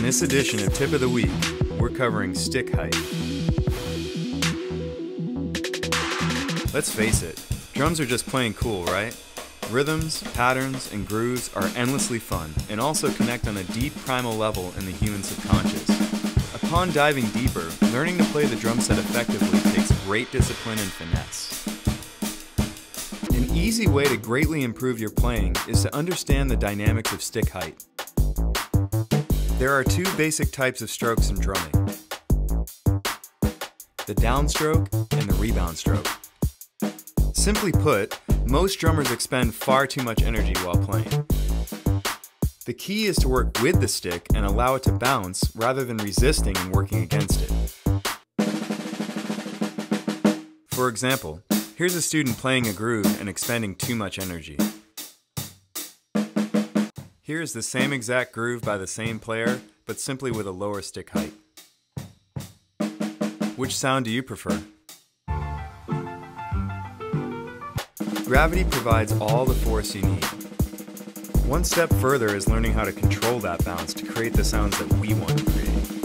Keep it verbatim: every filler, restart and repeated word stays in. In this edition of Tip of the Week, we're covering stick height. Let's face it, drums are just plain cool, right? Rhythms, patterns, and grooves are endlessly fun and also connect on a deep primal level in the human subconscious. Upon diving deeper, learning to play the drum set effectively takes great discipline and finesse. An easy way to greatly improve your playing is to understand the dynamics of stick height. There are two basic types of strokes in drumming: the downstroke and the rebound stroke. Simply put, most drummers expend far too much energy while playing. The key is to work with the stick and allow it to bounce rather than resisting and working against it. For example, here's a student playing a groove and expending too much energy. Here is the same exact groove by the same player, but simply with a lower stick height. Which sound do you prefer? Gravity provides all the force you need. One step further is learning how to control that bounce to create the sounds that we want to create.